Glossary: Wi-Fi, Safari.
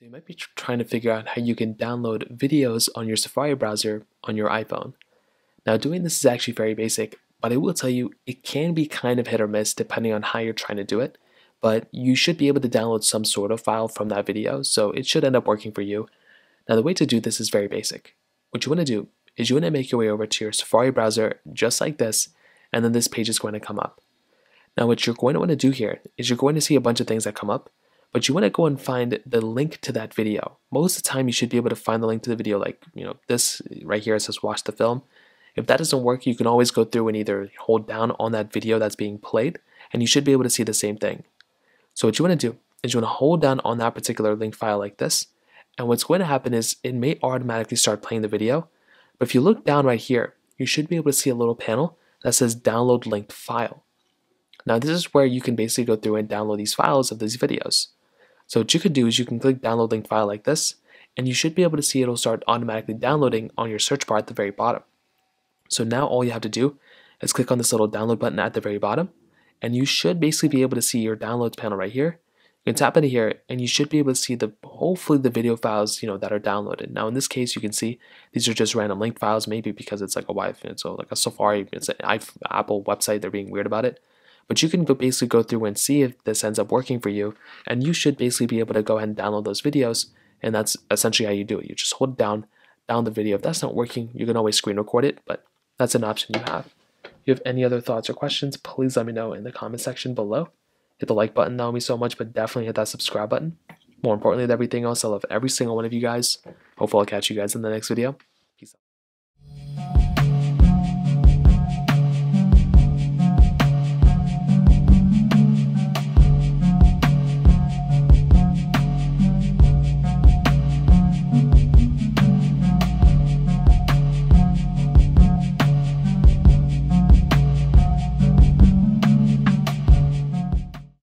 So you might be trying to figure out how you can download videos on your Safari browser on your iPhone. Now, doing this is actually very basic, but I will tell you it can be kind of hit or miss depending on how you're trying to do it, but you should be able to download some sort of file from that video, so it should end up working for you. Now, the way to do this is very basic. What you want to do is you want to make your way over to your Safari browser just like this, and then this page is going to come up. Now, what you're going to want to do here is you're going to see a bunch of things that come up, but you want to go and find the link to that video. Most of the time, you should be able to find the link to the video, like this right here. It says watch the film. If that doesn't work, you can always go through and either hold down on that video that's being played, and you should be able to see the same thing. So what you want to do is you want to hold down on that particular link file like this, and what's going to happen is it may automatically start playing the video, but if you look down right here, you should be able to see a little panel that says download linked file. Now, this is where you can basically go through and download these files of these videos. So what you could do is you can click download link file like this, and you should be able to see it'll start automatically downloading on your search bar at the very bottom. So now all you have to do is click on this little download button at the very bottom, and you should basically be able to see your downloads panel right here. You can tap into here, and you should be able to see hopefully the video files that are downloaded. Now in this case, you can see these are just random linked files, maybe because it's like a Wi-Fi, so like a Safari, it's an Apple website, they're being weird about it. But you can basically go through and see if this ends up working for you, and you should basically be able to go ahead and download those videos, and that's essentially how you do it. You just hold down, the video. If that's not working, you can always screen record it, but that's an option you have. If you have any other thoughts or questions, please let me know in the comment section below. Hit the like button, that would mean so much, but definitely hit that subscribe button. More importantly than everything else, I love every single one of you guys. Hopefully I'll catch you guys in the next video.